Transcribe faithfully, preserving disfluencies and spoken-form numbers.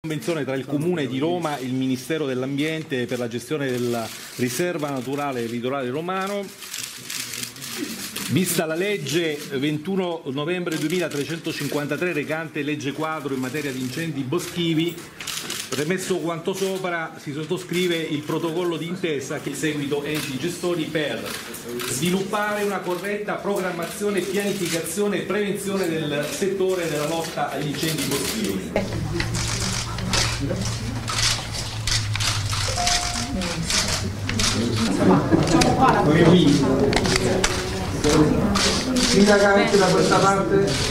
Convenzione tra il Comune di Roma e il Ministero dell'Ambiente per la gestione della riserva naturale del litorale romano, vista la legge ventuno novembre duemilatrecentocinquantatré recante legge quadro in materia di incendi boschivi. Premesso quanto sopra, si sottoscrive il protocollo di intesa che in seguito enti gestori per sviluppare una corretta programmazione, pianificazione e prevenzione del settore della lotta agli incendi boschivi. Sindaca anche da questa parte.